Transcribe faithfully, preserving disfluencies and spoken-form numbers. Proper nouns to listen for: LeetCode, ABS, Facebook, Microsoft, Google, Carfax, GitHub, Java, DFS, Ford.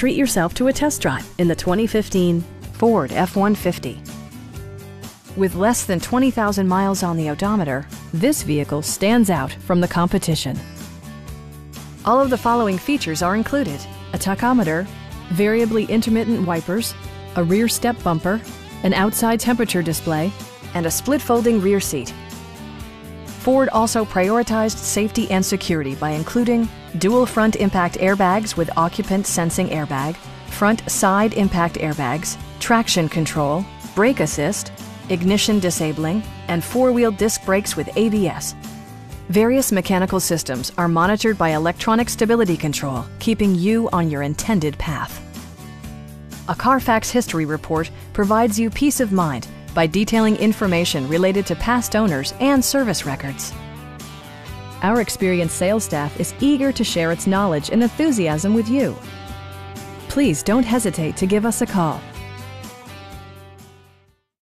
treat yourself to a test drive in the twenty fifteen Ford F one fifty. With less than twenty thousand miles on the odometer, this vehicle stands out from the competition. All of the following features are included: a tachometer, variably intermittent wipers, a rear step bumper, an outside temperature display, and a split folding rear seat. Ford also prioritized safety and security by including dual front impact airbags with occupant sensing airbag, front side impact airbags, traction control, brake assist, ignition disabling, and four-wheel disc brakes with A B S. Various mechanical systems are monitored by electronic stability control, keeping you on your intended path. A Carfax history report provides you peace of mind by detailing information related to past owners and service records. Our experienced sales staff is eager to share its knowledge and enthusiasm with you. Please don't hesitate to give us a call.